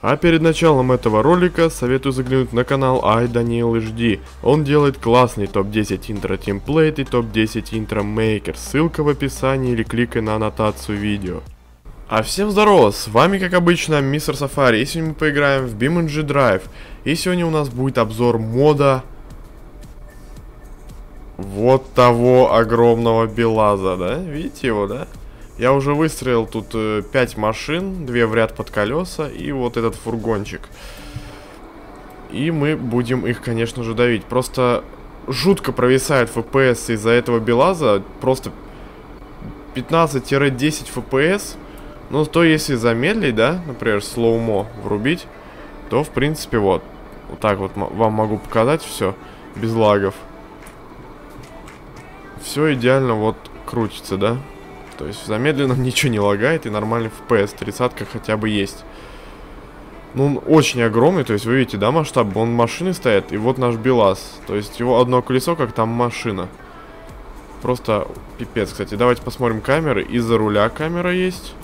А перед началом этого ролика советую заглянуть на канал iDanielHD. Он делает классный топ-10 интро темплейт и топ-10 интро мейкер. Ссылка в описании или кликай на аннотацию видео. А всем здорово, с вами как обычно Мистер Сафари. И сегодня мы поиграем в BeamNG Drive. И сегодня у нас будет обзор мода вот того огромного БелАЗа, да? Видите его, да? Я уже выстроил тут 5 машин, 2 в ряд под колеса и вот этот фургончик. И мы будем их, конечно же, давить. Просто жутко провисает FPS из-за этого БелАЗа. Просто 15-10 FPS. Ну, то если замедлить, да, например, слоумо врубить, то, в принципе, вот. Вот так вот вам могу показать все, без лагов. Все идеально вот крутится, да? То есть в замедленном ничего не лагает и нормальный FPS, 30-ка хотя бы есть. Ну, он очень огромный, то есть вы видите, да, масштаб? Он машины стоит, и вот наш БелАЗ. То есть его одно колесо, как там машина. Просто пипец, кстати. Давайте посмотрим камеры. Из-за руля камера есть.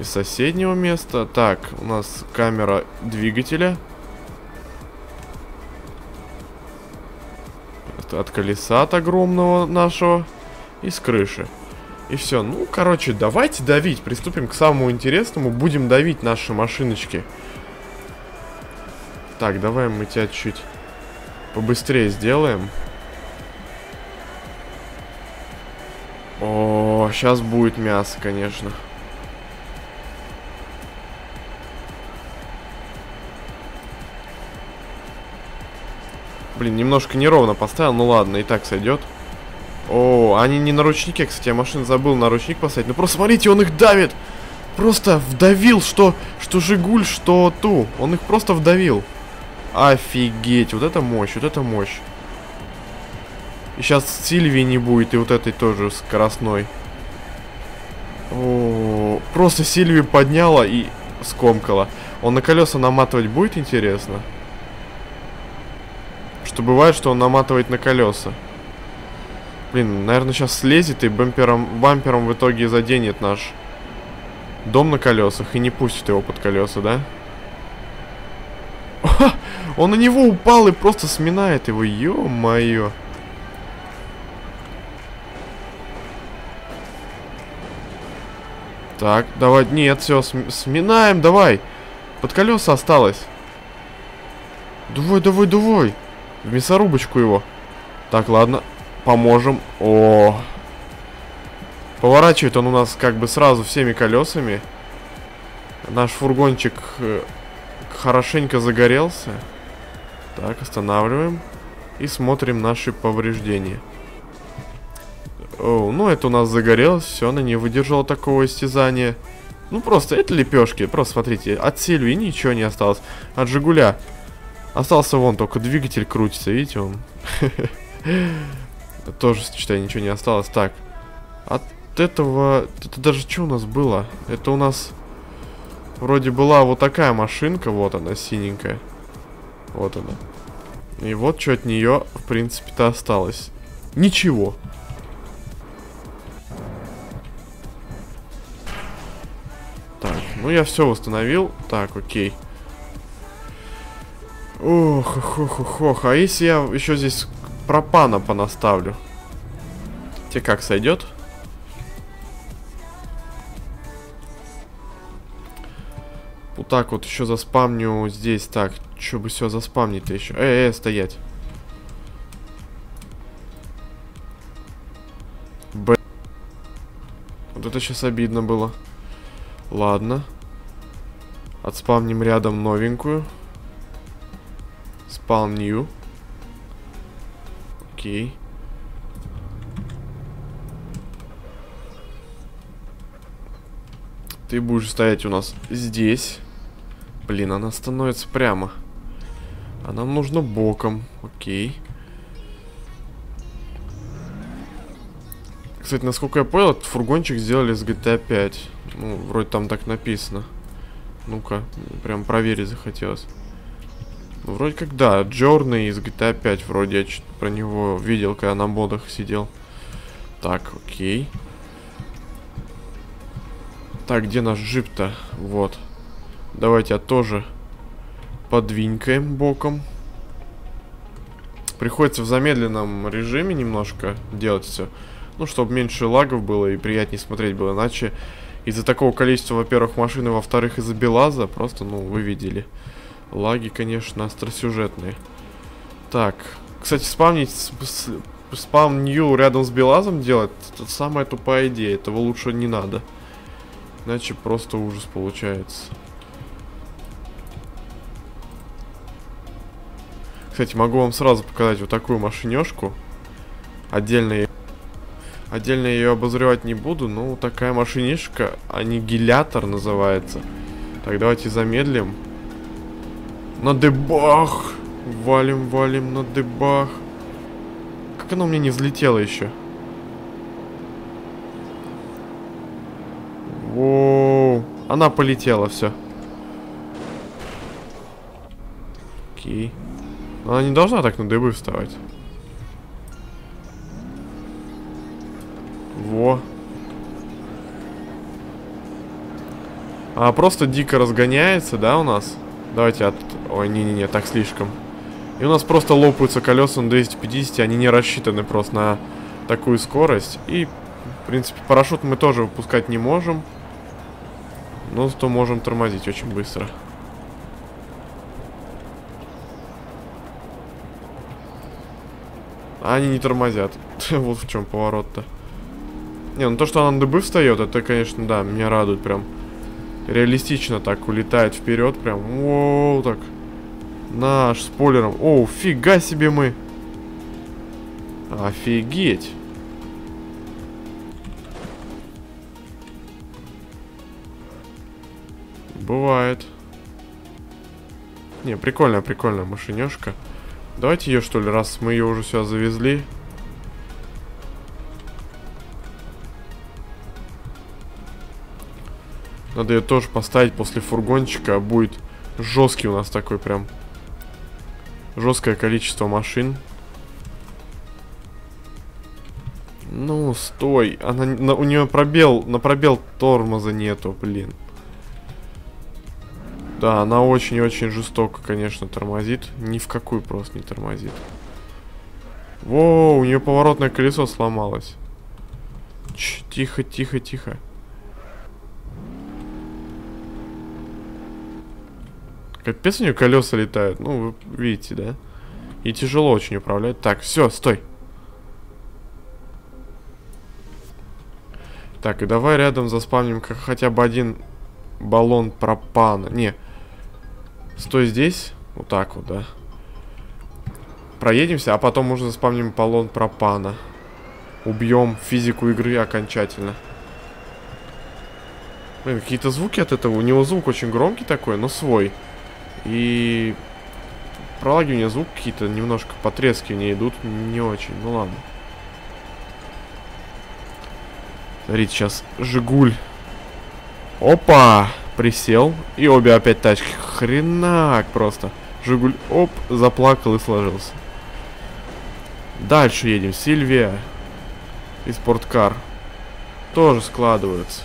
Из соседнего места. Так, у нас камера двигателя. Это от колеса от огромного нашего. И с крыши. И все, ну, короче, давайте давить. Приступим к самому интересному. Будем давить наши машиночки. Так, давай мы тебя чуть побыстрее сделаем. О, сейчас будет мясо, конечно. Блин, немножко неровно поставил. Ну ладно, и так сойдет. О, они не на ручнике, кстати, я машину забыл на ручник поставить. Ну просто смотрите, он их давит. Просто вдавил, что Жигуль, что ту. Он их просто вдавил. Офигеть, вот это мощь, вот это мощь. И сейчас Сильвии не будет, и вот этой тоже скоростной. О, просто Сильвию подняла и скомкала. Он на колеса наматывать будет, интересно? Что бывает, что он наматывает на колеса. Блин, наверное, сейчас слезет и бампером в итоге заденет наш дом на колесах и не пустит его под колеса, да? О, он на него упал и просто сминает его, ё-моё. Так, давай, нет, все, сминаем, давай. Под колеса осталось. Давай, давай, давай. В мясорубочку его. Так, ладно. Поможем. О, поворачивает он у нас как бы сразу всеми колесами. Наш фургончик хорошенько загорелся. Так, останавливаем. И смотрим наши повреждения. О, ну это у нас загорелось. Все, она не выдержала такого истязания. Ну просто, это лепешки. Просто смотрите, от Сильвии ничего не осталось. От Жигуля остался вон, только двигатель крутится. Видите, он... Тоже, считай, ничего не осталось. Так, от этого... Это даже что у нас было? Это у нас вроде была вот такая машинка. Вот она, синенькая. Вот она. И вот что от нее, в принципе-то, осталось. Ничего. Так, ну я все восстановил. Так, окей. Ох, ох, ох, ох, ох. А если я еще здесь... пропана понаставлю. Тебе как, сойдет? Вот так вот еще заспамню здесь. Так, что бы все заспамнить-то еще? Стоять. Б. Вот это сейчас обидно было. Ладно. Отспамним рядом новенькую. Spawn new. Окей. Ты будешь стоять у нас здесь. Блин, она становится прямо. А нам нужно боком. Окей. Кстати, насколько я понял, этот фургончик сделали с GTA 5. Ну, вроде там так написано. Ну-ка, прям проверить захотелось. Ну, вроде как, да, Джорни из GTA 5, вроде я что-то про него видел, когда на модах сидел. Так, окей. Так, где наш джип-то? Вот. Давайте тоже подвинькаем боком. Приходится в замедленном режиме немножко делать все. Ну, чтобы меньше лагов было и приятнее смотреть было. Иначе из-за такого количества, во-первых, машины, во-вторых, из-за БелАЗа. Просто, ну, вы видели. Лаги, конечно, остросюжетные. Так. Кстати, спам-нью рядом с БелАЗом делать — это самая тупая идея. Этого лучше не надо. Иначе просто ужас получается. Кстати, могу вам сразу показать вот такую машинёшку. Отдельно ее обозревать не буду, но вот такая машинишка. Аннигилятор называется. Так, давайте замедлим. На дебах! Валим, валим на дебах. Как оно мне не взлетело еще? Воу. Она полетела, все. Окей. Она не должна так на дыбы вставать. Во. Она просто дико разгоняется, да, у нас? Давайте от... Ой, не-не-не, так слишком. И у нас просто лопаются колеса на 250, они не рассчитаны просто на такую скорость. И, в принципе, парашют мы тоже выпускать не можем. Но зато можем тормозить очень быстро. Они не тормозят. Вот в чем поворот-то. Не, ну то, что она на дыбы встает, это, конечно, да, меня радует прям. Реалистично так улетает вперед прям. Воу, так. Наш спойлером. О, фига себе мы. Офигеть. Бывает. Не, прикольная, прикольная машинёшка. Давайте ее, что ли, раз мы ее уже сюда завезли. Надо ее тоже поставить после фургончика. Будет жесткий у нас такой прям. Жесткое количество машин. Ну, стой. Она, у нее пробел. На пробел тормоза нету, блин. Да, она очень-очень жестоко, конечно, тормозит. Ни в какую просто не тормозит. Воу, у нее поворотное колесо сломалось. Тихо-тихо-тихо. Капец, у нее колеса летают. Ну, вы видите, да? И тяжело очень управлять. Так, все, стой. Так, и давай рядом заспавним хотя бы один баллон пропана. Не. Стой здесь. Вот так вот, да. Проедемся, а потом уже заспавним баллон пропана. Убьем физику игры окончательно. Блин, какие-то звуки от этого. У него звук очень громкий такой, но свой. И про лаги у меня звук какие-то немножко потрескивания идут. Не очень, ну ладно. Смотрите, сейчас Жигуль. Опа! Присел. И обе опять тачки. Хренак просто. Жигуль, оп, заплакал и сложился. Дальше едем. Сильвия. И спорткар. Тоже складываются.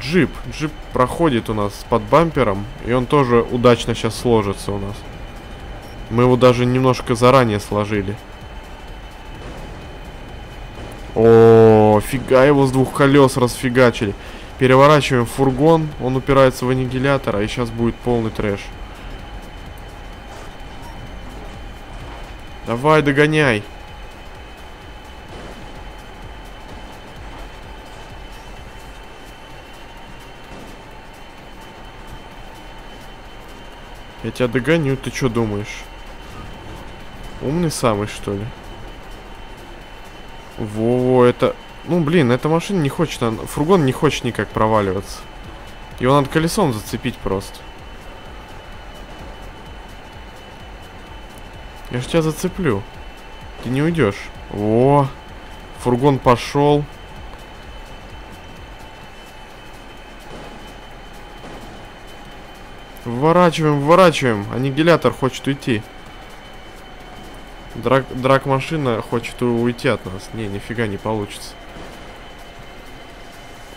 Джип. Джип проходит у нас под бампером. И он тоже удачно сейчас сложится у нас. Мы его даже немножко заранее сложили. О, фига его с двух колес расфигачили. Переворачиваем фургон. Он упирается в аннигилятор. И сейчас будет полный трэш. Давай, догоняй. Я тебя догоню, ты что думаешь? Умный самый, что ли? Во, это... Ну, блин, эта машина не хочет... Фургон не хочет никак проваливаться. Его надо колесом зацепить просто. Я же тебя зацеплю. Ты не уйдешь. Во, фургон пошел. Вворачиваем, вворачиваем. Аннигилятор хочет уйти. Драг-машина хочет уйти от нас. Не, нифига не получится.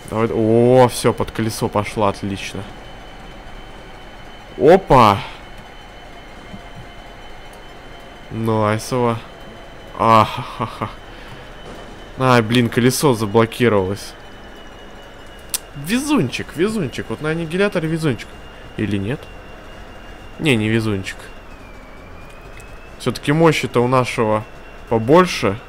Давай. О, все, под колесо пошло, отлично. Опа. Найсово. Ахахаха. Ай, блин, колесо заблокировалось. Везунчик, везунчик. Вот на аннигиляторе везунчик. Или нет? Не, не везунчик. Все-таки мощи-то у нашего побольше.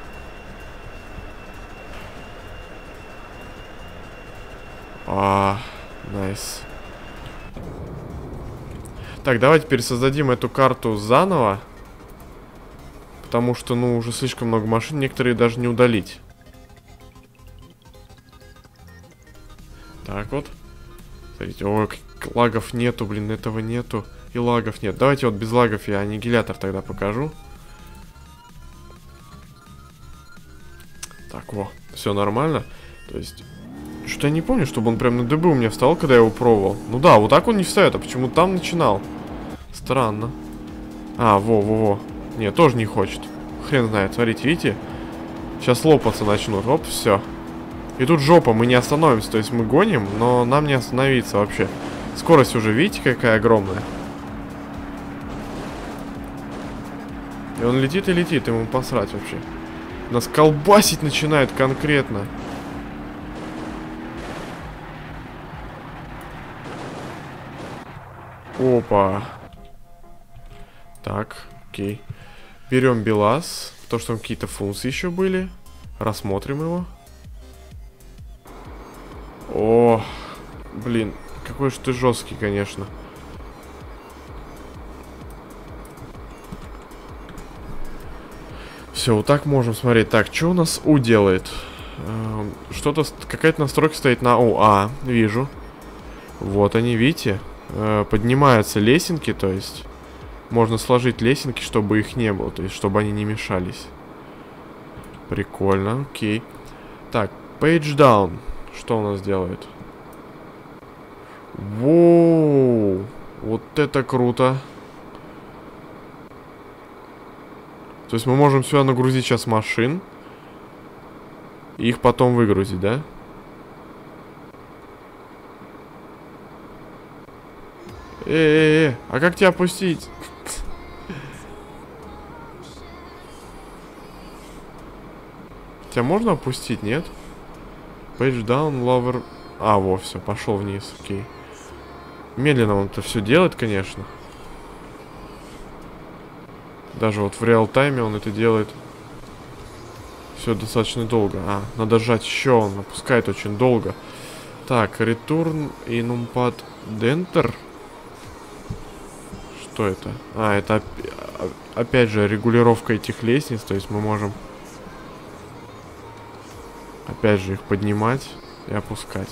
А, найс. Так, давайте пересоздадим эту карту заново. Потому что, ну, уже слишком много машин. Некоторые даже не удалить. Так вот. Смотрите, ой, лагов нету, блин, этого нету. И лагов нет. Давайте вот без лагов я аннигилятор тогда покажу. Так, во. Все нормально. То есть... Что-то я не помню, чтобы он прям на дыбы у меня встал, когда я его пробовал. Ну да, вот так он не встает, а почему там начинал? Странно. А, во-во-во. Не, тоже не хочет. Хрен знает, смотрите, видите? Сейчас лопаться начнут, оп, все. И тут жопа, мы не остановимся, то есть мы гоним, но нам не остановиться вообще. Скорость уже, видите, какая огромная. И он летит и летит, ему посрать вообще. Нас колбасить начинает конкретно. Опа. Так, окей. Берем БелАЗ. То, что там какие-то функции еще были. Рассмотрим его. О, блин. Какой же ты жесткий, конечно. Все, вот так можем смотреть. Так, что у нас У делает? Что-то, какая-то настройка стоит на У. А, вижу. Вот они, видите? Поднимаются лесенки, то есть можно сложить лесенки, чтобы их не было, то есть чтобы они не мешались. Прикольно, окей. Так, page down. Что у нас делает? Воу! Вот это круто. То есть мы можем сюда нагрузить сейчас машин и их потом выгрузить, да? А как тебя опустить? Тебя можно опустить, нет? Page down, lower. А, во, все, пошел вниз, окей. Медленно он это все делает, конечно. Даже вот в реал-тайме он это делает. Все достаточно долго. А, надо жать еще, он опускает очень долго. Так, return и numpad enter. Что это? А, это опять же регулировка этих лестниц. То есть мы можем опять же их поднимать и опускать.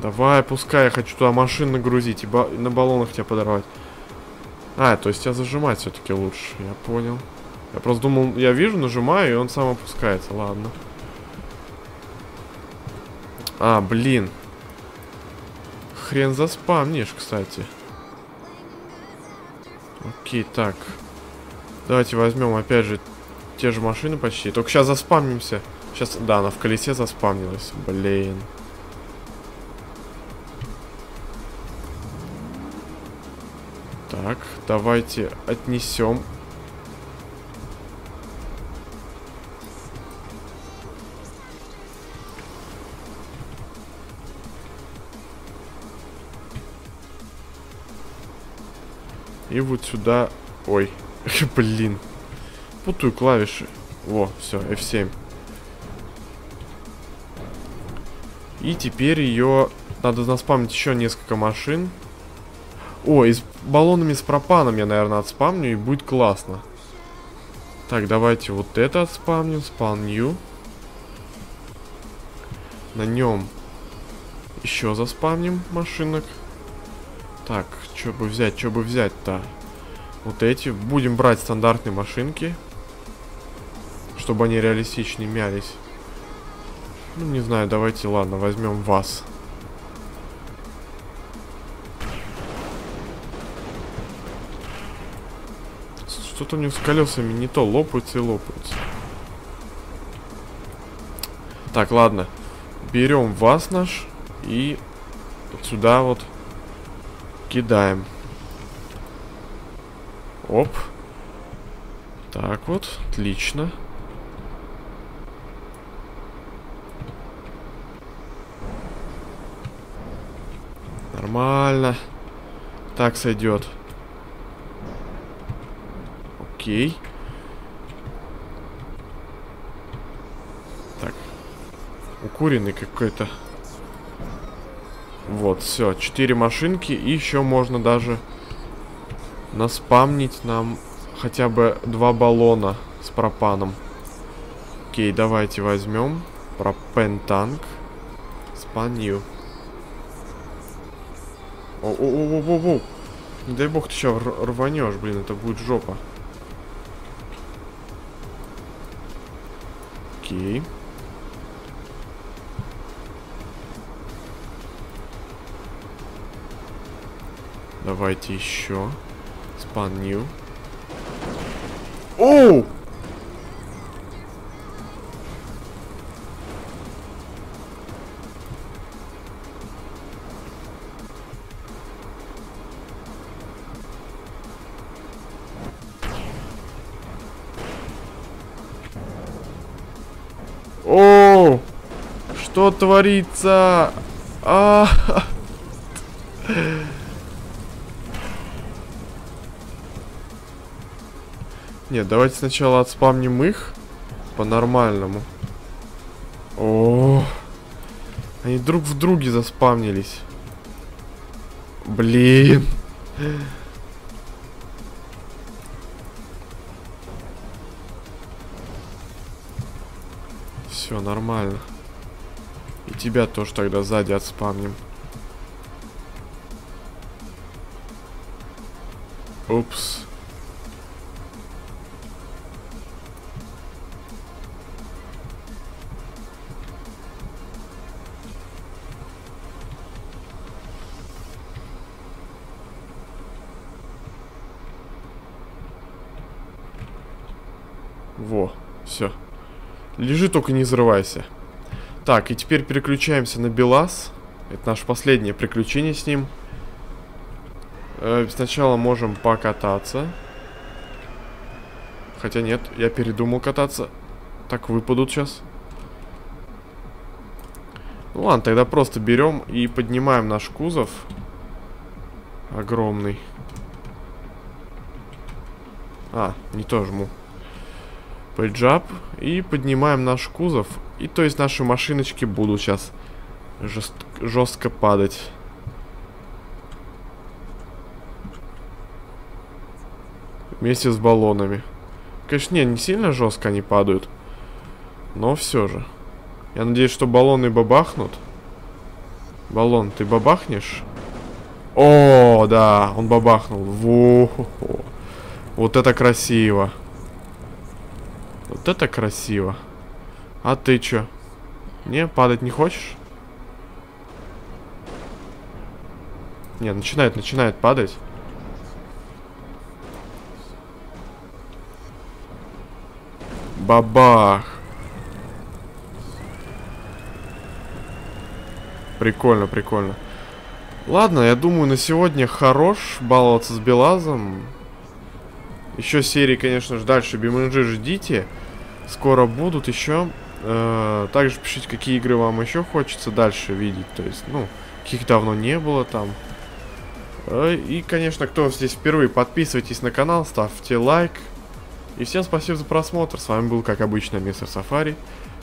Давай, опускай, я хочу туда машин нагрузить и на баллонах тебя подорвать. А, то есть тебя зажимать все-таки лучше. Я понял. Я просто думал, я вижу, нажимаю, и он сам опускается. Ладно. А, блин. Хрен заспамнишь, кстати. Окей, так. Давайте возьмем опять же те же машины почти. Только сейчас заспамнимся. Сейчас, да, она в колесе заспамнилась. Блин. Так, давайте отнесем. И вот сюда... Ой, блин. Путаю клавиши. Во, все, F7. И теперь ее... Надо наспамнить еще несколько машин. О, и с баллонами с пропаном я, наверное, отспамню, и будет классно. Так, давайте вот это отспамним. Spawn new. На нем еще заспамним машинок. Так, что бы взять-то? Вот эти. Будем брать стандартные машинки. Чтобы они реалистичнее мялись. Ну, не знаю, давайте, ладно, возьмем вас. Что-то у него с колесами не то, лопаются и лопаются. Так, ладно. Берем вас наш и... Вот сюда вот кидаем. Оп. Так вот, отлично. Нормально. Так сойдет. Окей. Так. Укуренный какой-то. Вот, все. 4 машинки. И еще можно даже наспамнить нам хотя бы 2 баллона с пропаном. Окей, давайте возьмем пропен-танк. Спанью. О-о-о-о-о-о. Не дай бог ты сейчас рванешь, блин, это будет жопа. Окей. Давайте еще. Спан нью. Оу! О, что творится? Нет, давайте сначала отспамним их по-нормальному. О, они друг в друге заспамнились. Блин. Все нормально. И тебя тоже тогда сзади отспамним. Упс. Во, все. Лежи, только не взрывайся. Так, и теперь переключаемся на БелАЗ. Это наше последнее приключение с ним. Сначала можем покататься. Хотя нет, я передумал кататься. Так, выпадут сейчас. Ну ладно, тогда просто берем и поднимаем наш кузов. Огромный. А, не то жму. Пейджап. И поднимаем наш кузов. И то есть наши машиночки будут сейчас жестко падать. Вместе с баллонами. Конечно, не сильно жестко они падают. Но все же. Я надеюсь, что баллоны бабахнут. Баллон, ты бабахнешь? О, да, он бабахнул. Во-хо-хо. Вот это красиво. Вот это красиво. А ты чё? Не, падать не хочешь? Не, начинает падать. Бабах. Прикольно, прикольно. Ладно, я думаю, на сегодня хорош баловаться с БелАЗом. Еще серии, конечно же, дальше BeamNG ждите. Скоро будут еще. Также пишите, какие игры вам еще хочется дальше видеть. То есть, ну, каких давно не было там. И, конечно, кто здесь впервые, подписывайтесь на канал, ставьте лайк. И всем спасибо за просмотр. С вами был, как обычно, мистер Сафари.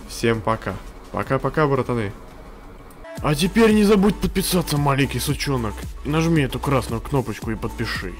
Всем пока. Пока-пока, братаны. А теперь не забудь подписаться, маленький сучонок. Нажми эту красную кнопочку и подпишись.